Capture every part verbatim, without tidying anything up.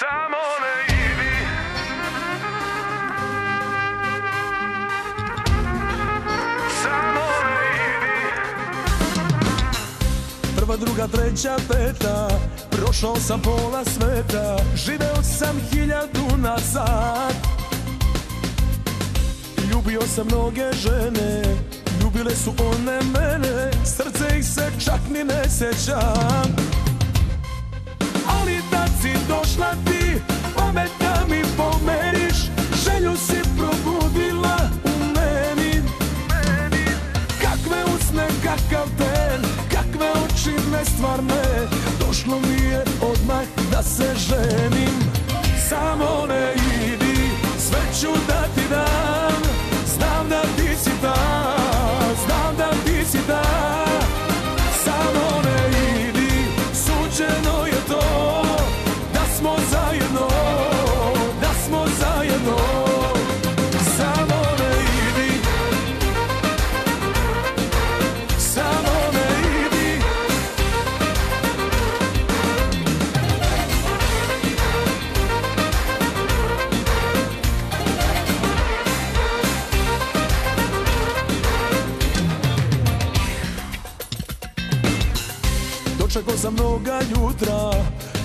Samo ne idi. Samo ne idi. Prva, druga, treća, peta, prošao sam pola sveta, živeo sam hiljadu nazad. Ljubio sam mnoge žene, ljubile su one mene, srce ih se čak ni ne sjećam. Ali tad si došla ti, pamet da mi pomeriš, želju si probudila u meni. Kakve usne, kakav ten, kakve oči nestvarne, došlo mi je odmah da se ženim. Samo ne idi, sve ću da ti dam, znam da ti si ta, znam da ti si ta. Samo ne idi, suđeno je to, da smo zajedno, da smo zajedno. Samo ne idi, samo ne idi. Dočekao sam mnoga jutra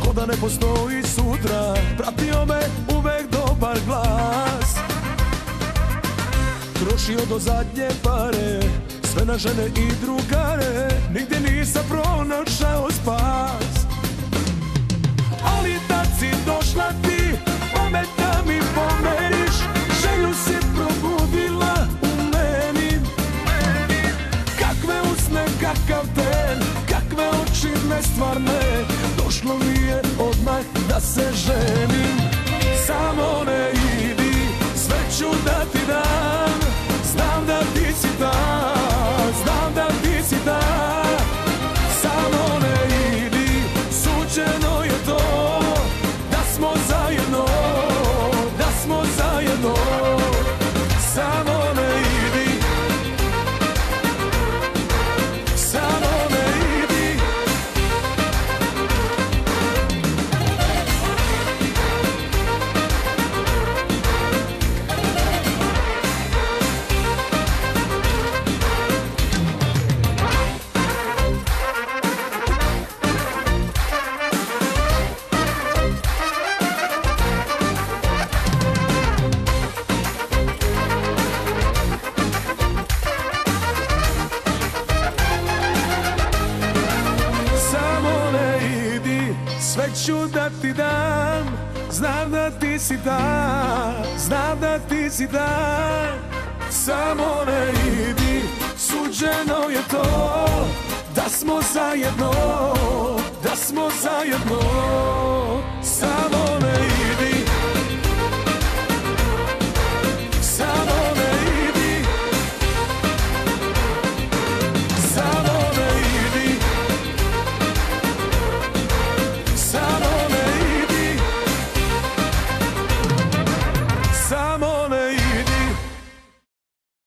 ko da ne postoji sutra, pratio me uvek dobar glas. Trošio do zadnje pare, sve na žene i drugare, nigdje nisam pronašao spas. Ali tad si došla ti, pamet da mi pomeriš, želju si probudila u meni. Kakve usne, kakav ten, kakve oči nestvarne, došlo mi je odmah da se ženim. Samo ne idi, sve ću da ti dam, znam da ti si ta, znam da ti si ta. Samo ne idi, suđeno je to, da smo zajedno, da smo zajedno. Samo ne idi, samo sve ću da ti dam, znam da ti si ta, znam da ti si ta. Samo ne idi, suđeno je to, da smo zajedno, da smo zajedno. Samo ne idi.